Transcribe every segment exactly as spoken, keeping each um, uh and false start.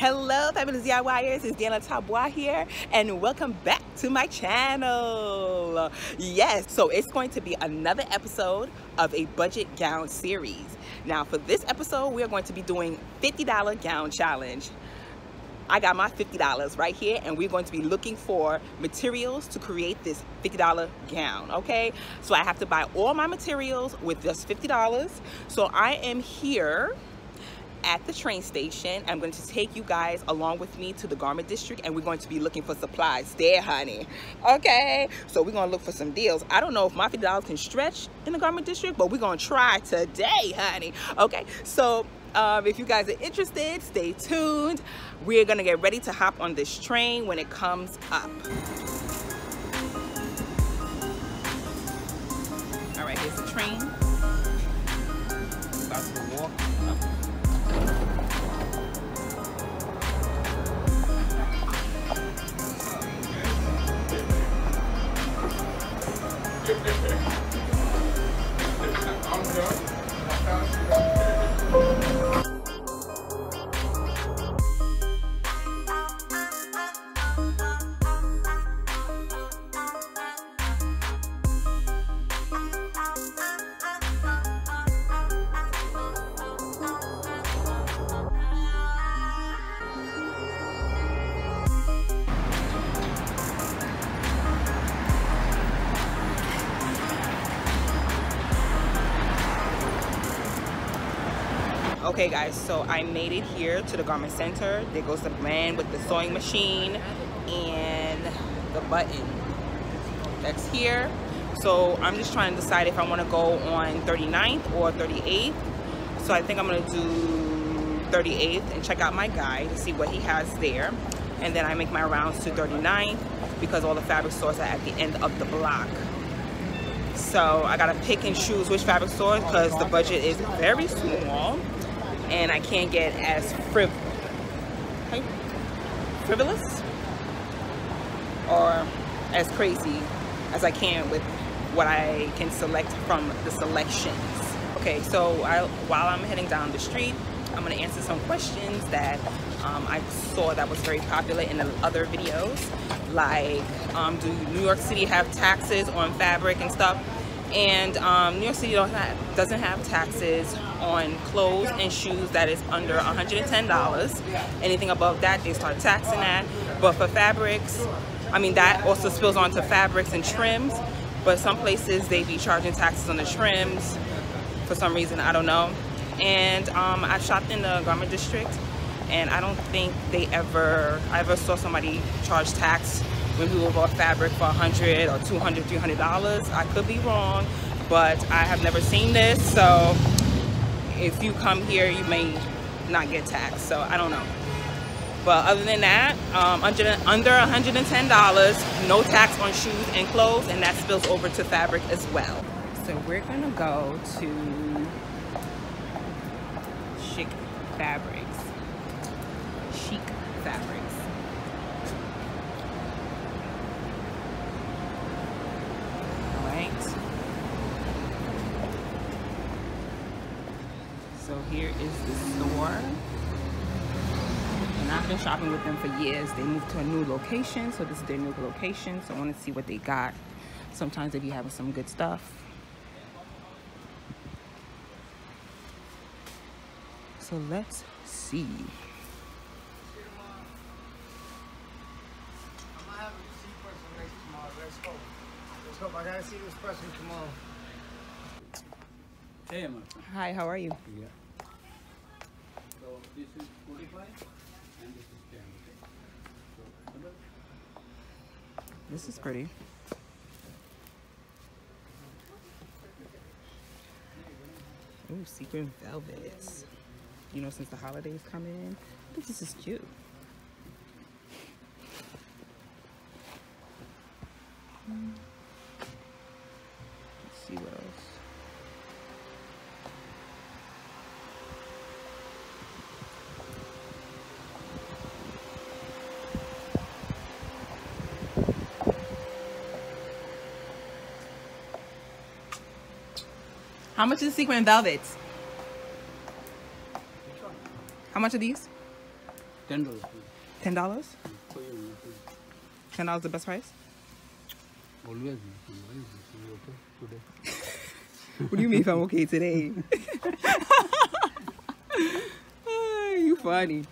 Hello, fabulous DIYers, it's Daniela Tabois here, and welcome back to my channel. Yes, so it's going to be another episode of a budget gown series. Now, for this episode, we are going to be doing fifty dollar gown challenge. I got my fifty dollars right here, and we're going to be looking for materials to create this fifty dollar gown, okay? So I have to buy all my materials with just fifty dollars. So I am here at the train station. I'm going to take you guys along with me to the Garment District, and we're going to be looking for supplies there, honey. Okay, so we're gonna look for some deals. I don't know if my fifty dollars can stretch in the Garment District, but we're gonna try today, honey. Okay, so um, if you guys are interested, stay tuned. We're gonna get ready to hop on this train when it comes up. All right, here's the train. About to walk up. Okay guys, so I made it here to the garment center. There goes the man with the sewing machine and the button that's here. So I'm just trying to decide if I want to go on thirty-ninth or thirty-eighth. So I think I'm going to do thirty-eighth and check out my guy to see what he has there. And then I make my rounds to thirty-ninth because all the fabric stores are at the end of the block. So I got to pick and choose which fabric store because the budget is very small. And I can't get as friv hey? frivolous or as crazy as I can with what I can select from the selections. Okay, so I, while I'm heading down the street, I'm gonna answer some questions that um, I saw that was very popular in the other videos, like um, do New York City have taxes on fabric and stuff? And um, New York City don't have, doesn't have taxes on clothes and shoes that is under one hundred ten dollars. Anything above that, they start taxing that. But for fabrics, I mean, that also spills onto fabrics and trims. But some places they be charging taxes on the trims for some reason, I don't know. And um, I shopped in the Garment District, and I don't think they ever, I ever saw somebody charge tax when people bought fabric for one hundred dollars or two hundred dollars, three hundred dollars. I could be wrong, but I have never seen this. So if you come here, you may not get taxed. So I don't know. But other than that, um, under, under one hundred ten dollars, no tax on shoes and clothes, and that spills over to fabric as well. So we're gonna go to Chic Fabrics. Chic Fabrics. So here is the store, and I've been shopping with them for years. They moved to a new location, so this is their new location, so I want to see what they got. Sometimes they be having some good stuff. So let's see. I'm gonna have a see person next tomorrow. Let's go. Let's go. I gotta see this person tomorrow. Hey, my friend. Hi, how are you? Yeah. So this is forty-five and this is ten. This is pretty. Ooh, sequin velvets. You know, since the holidays coming in, I think this is cute. Mm. Let's see what else. How much is the sequin velvets? How much are these? Ten dollars. Ten dollars? Ten dollars the best price? Always. What do you mean if I'm okay today? You funny.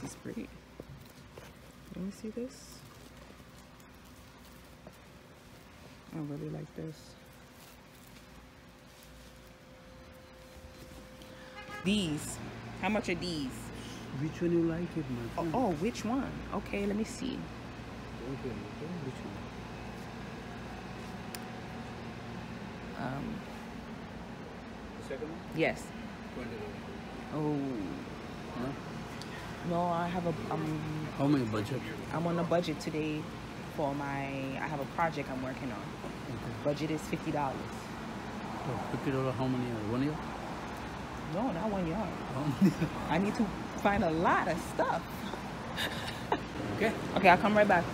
This is great. Let me see this. I really like this. These. How much are these? Which one you like it, my friend? Oh, oh, which one? Okay, let me see. Okay, okay, which one? Um. The second one? Yes. Oh. Huh? No, I have a. Um, How many budget? I'm on a budget today for my. I have a project I'm working on. Okay. Budget is fifty dollars. Oh, fifty dollars? How many? One year? No, not one yard. I need to find a lot of stuff. Okay. Okay, I'll come right back.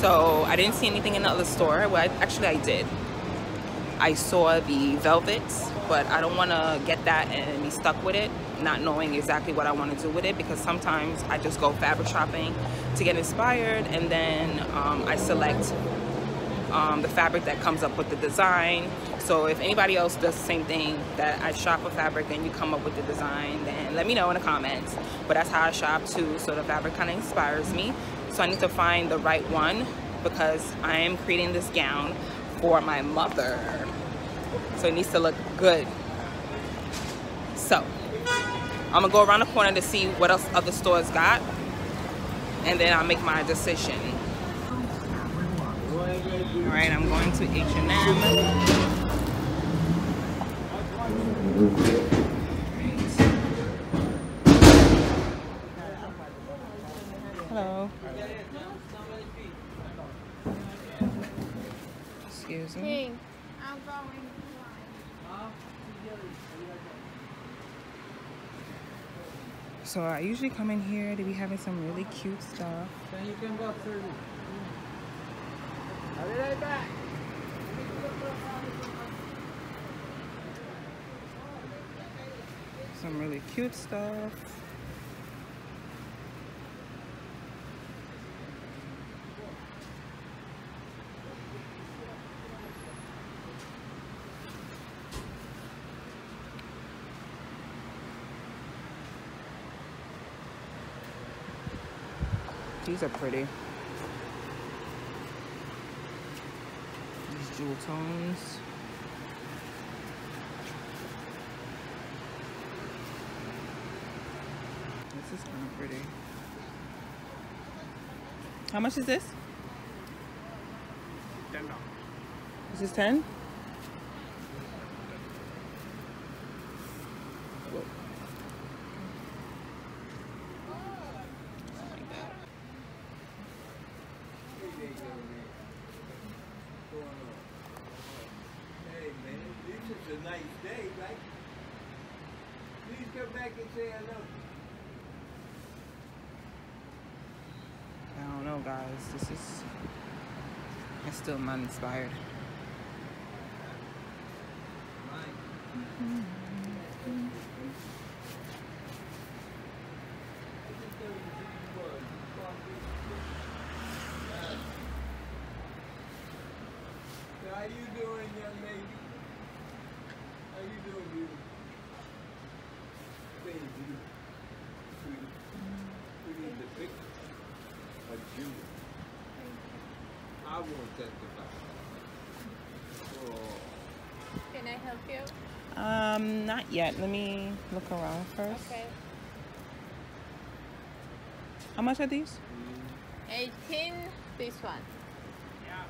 So I didn't see anything in the other store. Well, I, actually I did. I saw the velvets, but I don't want to get that and be stuck with it, not knowing exactly what I want to do with it, because sometimes I just go fabric shopping to get inspired, and then um, I select Um, the fabric that comes up with the design. So if anybody else does the same thing, that I shop for fabric and you come up with the design, then let me know in the comments. But that's how I shop too, so the fabric kind of inspires me. So I need to find the right one because I am creating this gown for my mother, so it needs to look good. So I'm gonna go around the corner to see what else other stores got, and then I'll make my decision. Alright, I'm going to H and M. Hello. Excuse me. I'm going. So I usually come in here to be having some really cute stuff. Then you can go through. I'll be right back. Some really cute stuff. These are pretty. Jewel tones. This is kind of pretty. How much is this? ten dollars. Is this ten? This is, I still am uninspired. How are you doing, young lady? How you doing, beauty? Baby, we need the picture of you. I won't testify. Oh. Can I help you? Um, not yet. Let me look around first. Okay. How much are these? Mm. eighteen, this one. Yeah.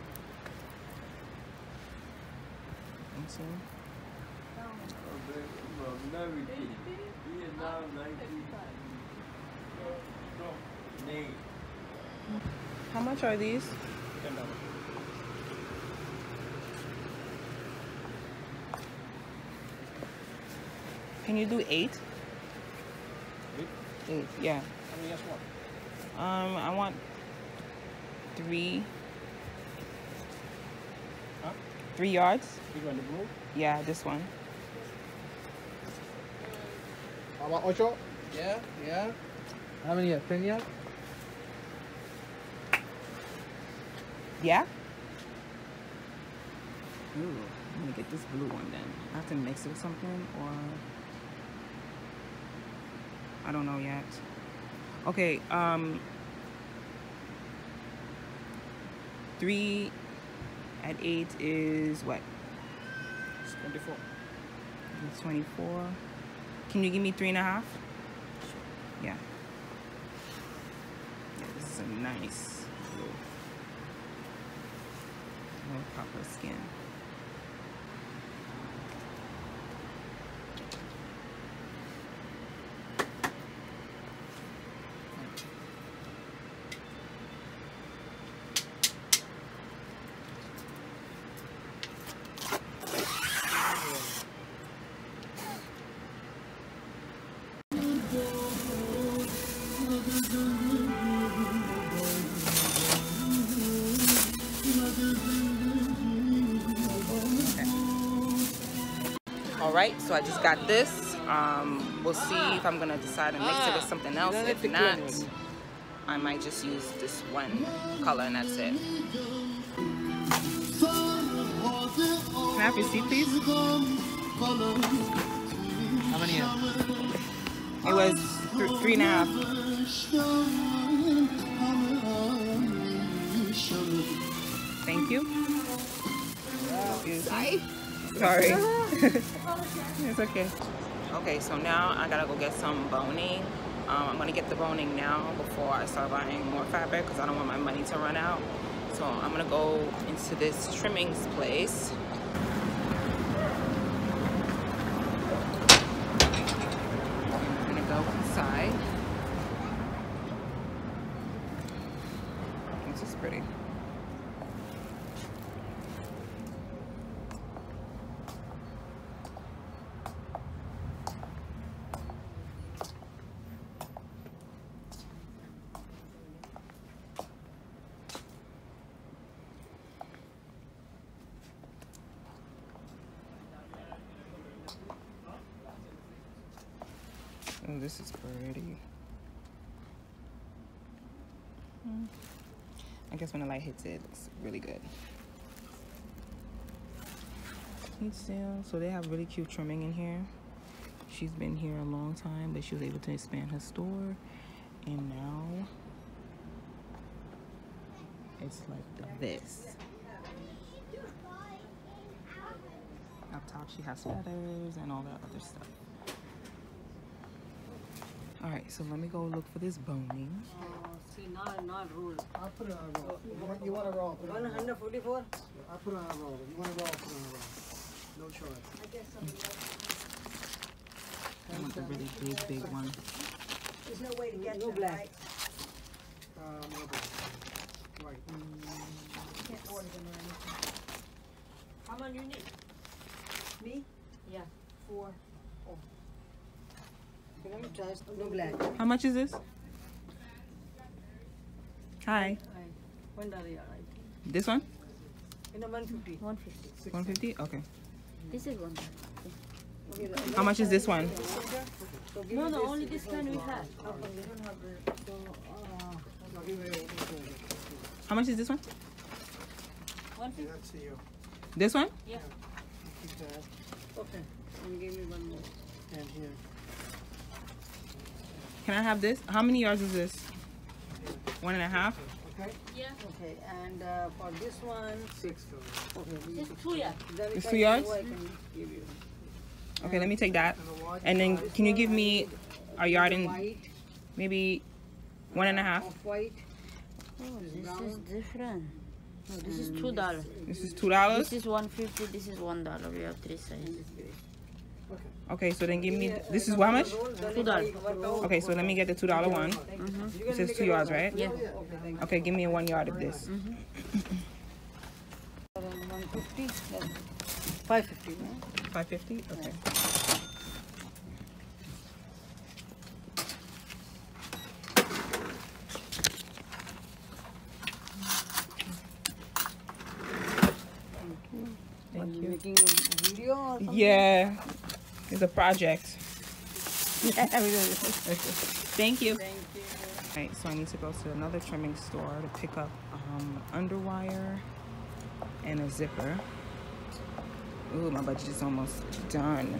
Let me see. How much are these? Can you do eight? Eight? Eight, yeah. How many else want? Um, I want three. Huh? Three yards. Big one, the blue? Yeah, this one. About ocho? Yeah, yeah. How many yards? Ten yards? Yeah. Ooh, I'm gonna get this blue one then. I have to mix it with something, or I don't know yet. Okay, um, three at eight is what? It's twenty-four. It's twenty-four. Can you give me three and a half? Sure. Yeah. Yeah, this is a nice blue. No proper skin. Right, so I just got this. Um, we'll see if I'm gonna decide to mix it with something else. If not, I might just use this one color and that's it. Can I have your receipt, please? How many? It was th three and a half. Thank you. Sorry. Sorry. It's okay. Okay, so now I gotta go get some boning. Um, I'm gonna get the boning now before I start buying more fabric because I don't want my money to run out. So I'm gonna go into this trimmings place. I'm gonna go inside. This is pretty. Oh, this is pretty. Mm. I guess when the light hits it, it looks really good. So they have really cute trimming in here. She's been here a long time, but she was able to expand her store. And now it's like this. Up top, she has feathers and all that other stuff. All right, so let me go look for this boning. Uh, see, not, not roll. You want to roll? one forty-four? I put on a roll. You want to roll? No choice. I guess I want the really big, big one. There's no way to get no them, black. Right? Um, no black. Right. Mm. Can't order them or anything. How many you need? Me? Yeah. Four. Oh. How much is this? Hi. This one? one fifty. one fifty. one fifty? Okay. This is one fifty. How much is this one? No, no, only this kind we have. How much is this one? one fifty. This one? Yeah. Okay. And give me one more. And here. Can I have this? How many yards is this? One and a half? Okay. Yeah. Okay, and uh, for this one... Six. Okay. It's two yards. It's two yards? Mm-hmm. Okay, let me take that. And then can you give me a yard and maybe one and a half? White. Oh, this is different. No, this is two dollars. This is two dollars? This is one fifty. This is one dollar. We have three sizes. Okay, so then give me, this is how much? two dollars. Okay, so let me get the two dollar one. Mm-hmm. It says two yards, right? Yeah. Okay, give me a one yard of this. Mm-hmm. one fifty, five fifty, right? five fifty? Okay. Yeah, it's a project. Yeah, we do. Thank you. Thank you. All right, so I need to go to another trimming store to pick up um, underwire and a zipper. Ooh, my budget is almost done.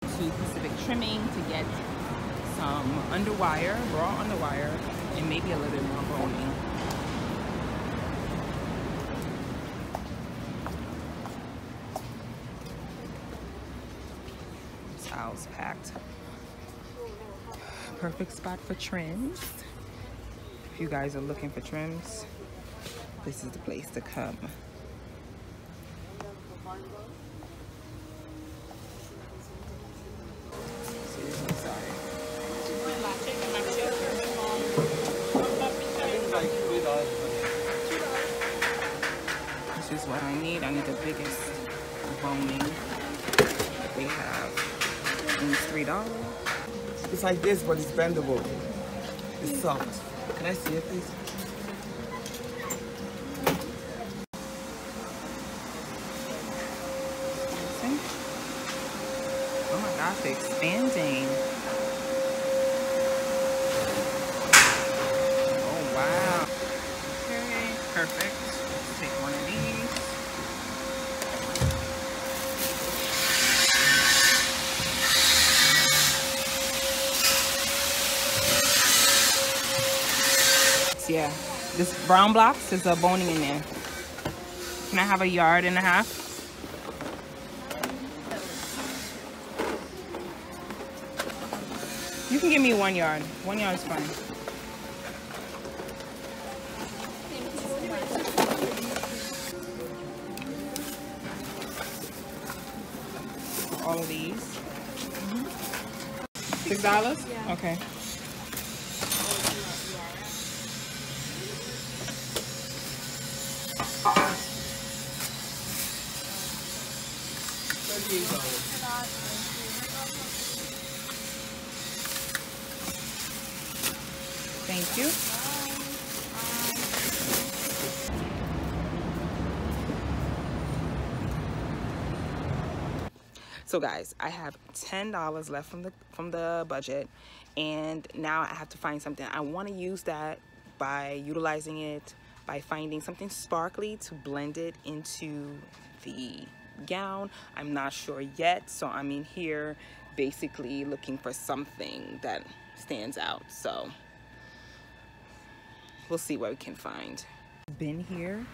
To Pacific Trimming to get some underwire, raw underwire, and maybe a little bit more boning. Towels packed. Perfect spot for trims. If you guys are looking for trims, this is the place to come. This is what I need. I need the biggest boning that they have. And it's three dollars. It's like this, but it's bendable. It's soft. Can I see it, please? Oh my gosh, they're expanding. Oh wow. Okay, perfect. Let's take one of these. Yeah, this brown blocks, there's a boning in there. Can I have a yard and a half? You can give me one yard. One yard is fine. All of these. Mm-hmm. Six dollars? Yeah. Okay. thirty-eight dollars. Thank you. So guys, I have ten dollars left from the from the budget, and now I have to find something. I want to use that by utilizing it, by finding something sparkly to blend it into the gown. I'm not sure yet, so I'm in here basically looking for something that stands out. So we'll see what we can find. Bin here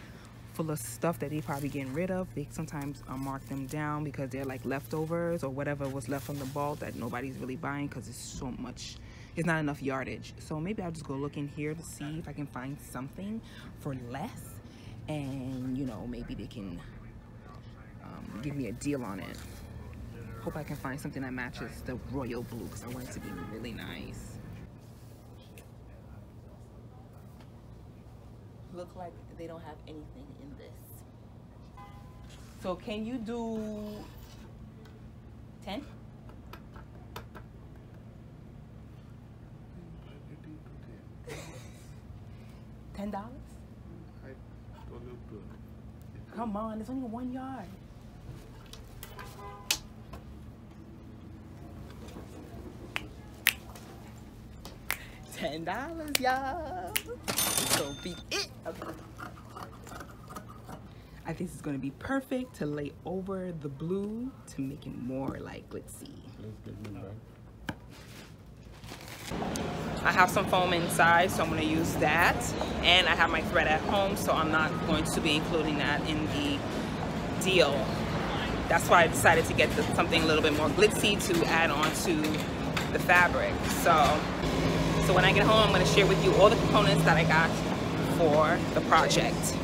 full of stuff that they probably getting rid of. They sometimes uh, mark them down because they're like leftovers or whatever was left from the vault that nobody's really buying because it's so much, it's not enough yardage. So maybe I'll just go look in here to see if I can find something for less, and you know, maybe they can um, give me a deal on it. Hope I can find something that matches the royal blue because I want it to be really nice. Look like they don't have anything in this. So can you do ten? ten dollars? Come on, it's only one yard. Ten dollars, y'all. So be it. Okay. I think this is gonna be perfect to lay over the blue to make it more like glitzy. I have some foam inside, so I'm gonna use that. And I have my thread at home, so I'm not going to be including that in the deal. That's why I decided to get the, something a little bit more glitzy to add on to the fabric. So. So when I get home, I'm going to share with you all the components that I got for the project.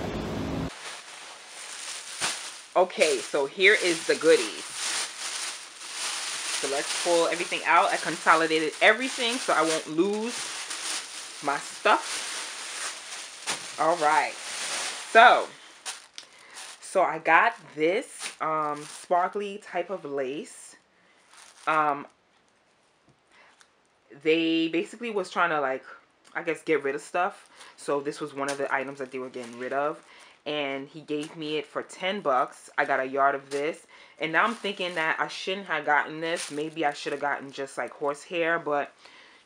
Okay, so here is the goodies. So let's pull everything out. I consolidated everything so I won't lose my stuff. All right. So, so I got this um, sparkly type of lace. Um, They basically was trying to, like, I guess, get rid of stuff. So this was one of the items that they were getting rid of. and he gave me it for ten bucks. I got a yard of this, and now I'm thinking that I shouldn't have gotten this. Maybe I should have gotten just like horsehair, but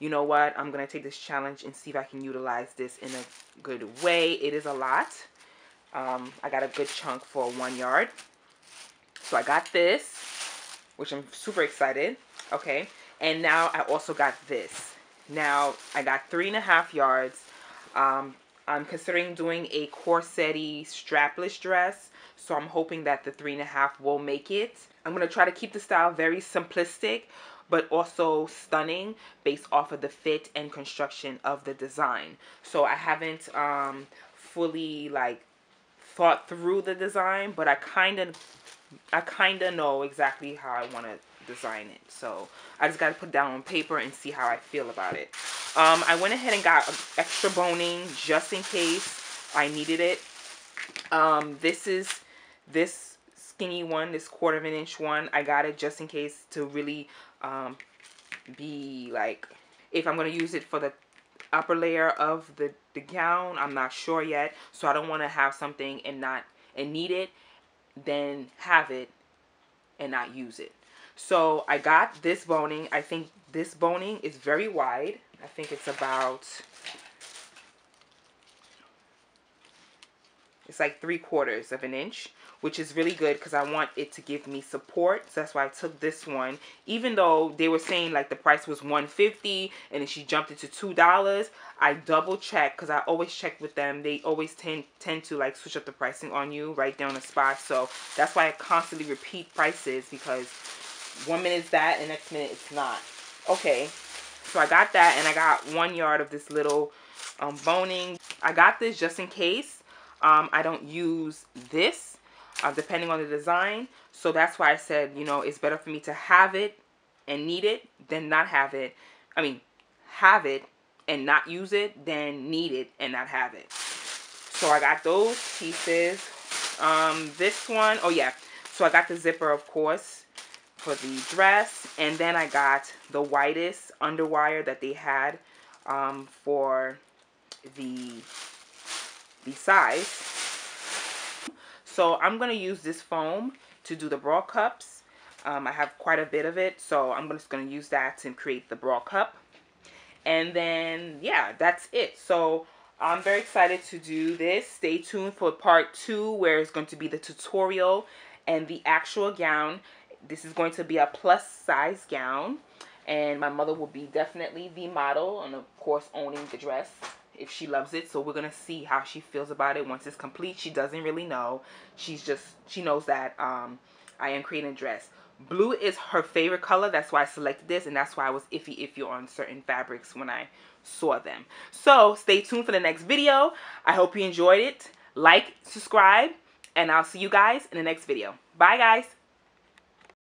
you know what? I'm going to take this challenge and see if I can utilize this in a good way. It is a lot. Um, I got a good chunk for one yard. So I got this, which I'm super excited. Okay. And now I also got this. Now I got three and a half yards. Um, I'm considering doing a corset-y strapless dress, so I'm hoping that the three and a half will make it. I'm going to try to keep the style very simplistic, but also stunning based off of the fit and construction of the design. So I haven't um, fully like thought through the design, but I kind of I kind of know exactly how I want to design it. So I just got to put down on paper and see how I feel about it. Um, I went ahead and got extra boning just in case I needed it. Um, this is this skinny one, this quarter of an inch one. I got it just in case to really um, be like, if I'm going to use it for the upper layer of the, the gown, I'm not sure yet. So I don't want to have something and not and need it, then have it and not use it. So I got this boning. I think this boning is very wide. I think it's about, it's like three quarters of an inch, which is really good because I want it to give me support. So that's why I took this one, even though they were saying like the price was one fifty and then she jumped it to two dollars. I double checked because I always check with them. They always tend, tend to like switch up the pricing on you right there on the spot. So that's why I constantly repeat prices, because one minute it's that and the next minute it's not. Okay. So I got that, and I got one yard of this little um, boning. I got this just in case um, I don't use this, uh, depending on the design. So that's why I said, you know, it's better for me to have it and need it than not have it. I mean, have it and not use it than need it and not have it. So I got those pieces. Um, this one, oh yeah. So I got the zipper, of course, for the dress, and then I got the widest underwire that they had um, for the the size. So I'm gonna use this foam to do the bra cups. um, I have quite a bit of it, so I'm just gonna use that to create the bra cup, and then yeah, that's it. So I'm very excited to do this. Stay tuned for part two, where it's going to be the tutorial and the actual gown. This is going to be a plus size gown, and my mother will be definitely the model, and of course owning the dress if she loves it. So we're going to see how she feels about it once it's complete. She doesn't really know. She's just, she knows that um, I am creating a dress. Blue is her favorite color. That's why I selected this, and that's why I was iffy iffy on certain fabrics when I saw them. So stay tuned for the next video. I hope you enjoyed it. Like, subscribe, and I'll see you guys in the next video. Bye guys.